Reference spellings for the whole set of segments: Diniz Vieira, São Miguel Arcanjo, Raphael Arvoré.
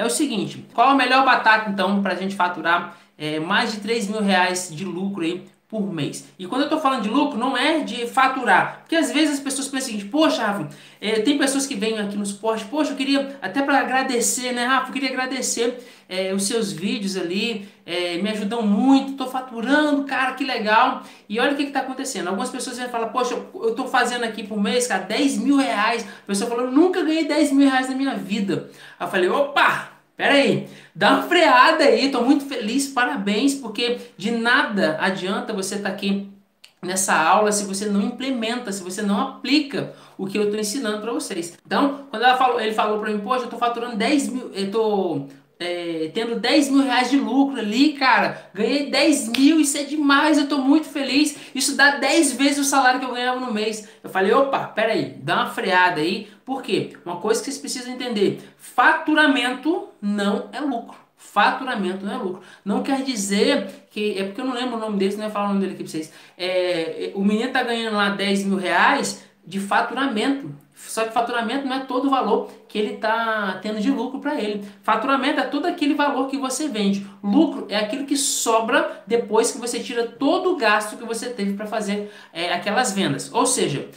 É o seguinte, qual a melhor batata então para a gente faturar mais de 3 mil reais de lucro aí por mês? E quando eu estou falando de lucro, não é de faturar, porque às vezes as pessoas pensam o seguinte: poxa, Rafa, tem pessoas que vêm aqui no suporte, poxa, eu queria, até para agradecer, né, Rafa, eu queria agradecer os seus vídeos ali, me ajudam muito, estou faturando, cara, que legal. E olha o que está acontecendo, algumas pessoas vêm falar: poxa, eu estou fazendo aqui por mês, cara, 10 mil reais, a pessoa falou: eu nunca ganhei 10 mil reais na minha vida. Aí eu falei: opa, pera aí, dá uma freada aí, tô muito feliz, parabéns, porque de nada adianta você estar aqui nessa aula se você não implementa, se você não aplica o que eu estou ensinando para vocês. Então, quando ele falou para mim: poxa, eu tô faturando 10 mil, eu tô tendo 10 mil reais de lucro ali, cara, ganhei 10 mil, isso é demais, eu tô muito feliz, isso dá 10 vezes o salário que eu ganhava no mês. Eu falei: opa, pera aí, dá uma freada aí. Por quê? Uma coisa que vocês precisam entender: faturamento não é lucro. Faturamento não é lucro. Não quer dizer que... é porque eu não lembro o nome dele, não ia falar o nome dele aqui pra vocês. O menino tá ganhando lá 10 mil reais de faturamento. Só que faturamento não é todo o valor que ele tá tendo de lucro para ele. Faturamento é todo aquele valor que você vende. Lucro é aquilo que sobra depois que você tira todo o gasto que você teve para fazer aquelas vendas. Ou seja,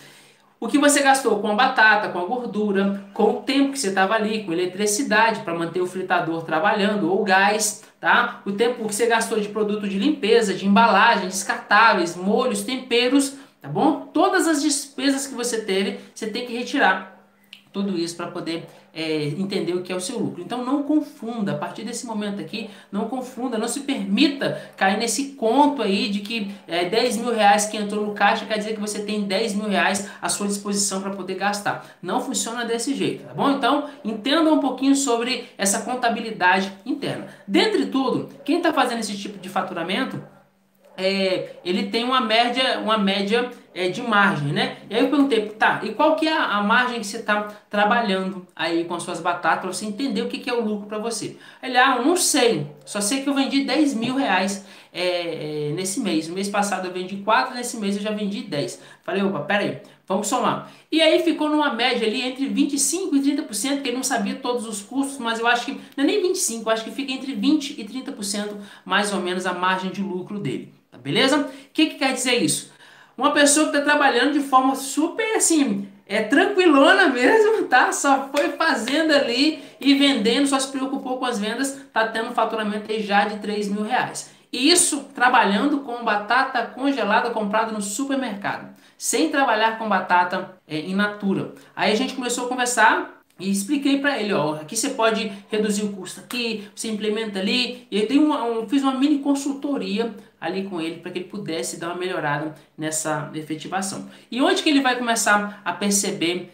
o que você gastou com a batata, com a gordura, com o tempo que você estava ali, com eletricidade para manter o fritador trabalhando, ou gás, tá? O tempo que você gastou de produto de limpeza, de embalagem, descartáveis, molhos, temperos, tá bom? Todas as despesas que você teve, você tem que retirar tudo isso para poder entender o que é o seu lucro. Então não confunda, a partir desse momento aqui, não confunda, não se permita cair nesse conto aí de que 10 mil reais que entrou no caixa quer dizer que você tem 10 mil reais à sua disposição para poder gastar. Não funciona desse jeito, tá bom? Então entenda um pouquinho sobre essa contabilidade interna. Dentre tudo, quem está fazendo esse tipo de faturamento, ele tem uma média de margem, né? E aí eu perguntei: tá, e qual que é a margem que você está trabalhando aí com as suas batatas para você entender o que que é o lucro para você? Ele: ah, eu não sei, só sei que eu vendi 10 mil reais nesse mês. No mês passado eu vendi 4, nesse mês eu já vendi 10. Falei: opa, pera aí, vamos somar. E aí ficou numa média ali entre 25% e 30%, que ele não sabia todos os custos, mas eu acho que não é nem 25%, eu acho que fica entre 20% e 30% mais ou menos a margem de lucro dele. Tá, beleza? O que que quer dizer isso? Uma pessoa que está trabalhando de forma super assim, tranquilona mesmo, tá? Só foi fazendo ali e vendendo, só se preocupou com as vendas, tá tendo um faturamento aí já de 3 mil reais. E isso trabalhando com batata congelada comprada no supermercado, sem trabalhar com batata in natura. Aí a gente começou a conversar e expliquei para ele: ó, aqui você pode reduzir o custo aqui, você implementa ali. E eu fiz uma mini consultoria ali com ele para que ele pudesse dar uma melhorada nessa efetivação. E onde que ele vai começar a perceber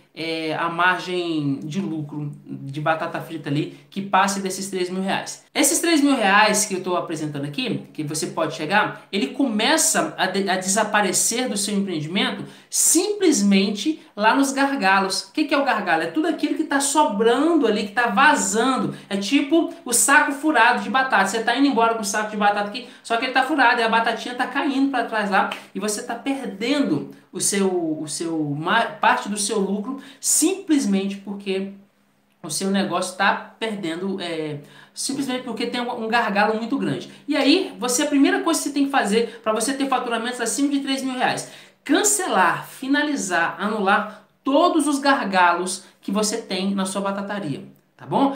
a margem de lucro de batata frita ali que passe desses 3 mil reais? Esses 3 mil reais que eu estou apresentando aqui, que você pode chegar, ele começa a desaparecer do seu empreendimento simplesmente lá nos gargalos. O que que é o gargalo? É tudo aquilo que está sobrando ali, que está vazando. É tipo o saco furado de batata. Você está indo embora com o saco de batata aqui, só que ele está furado. A batatinha tá caindo para trás lá e você tá perdendo parte do seu lucro simplesmente porque o seu negócio tá perdendo, simplesmente porque tem um gargalo muito grande. E aí, a primeira coisa que você tem que fazer para você ter faturamentos acima de 3 mil reais: cancelar, finalizar, anular todos os gargalos que você tem na sua batataria, tá bom?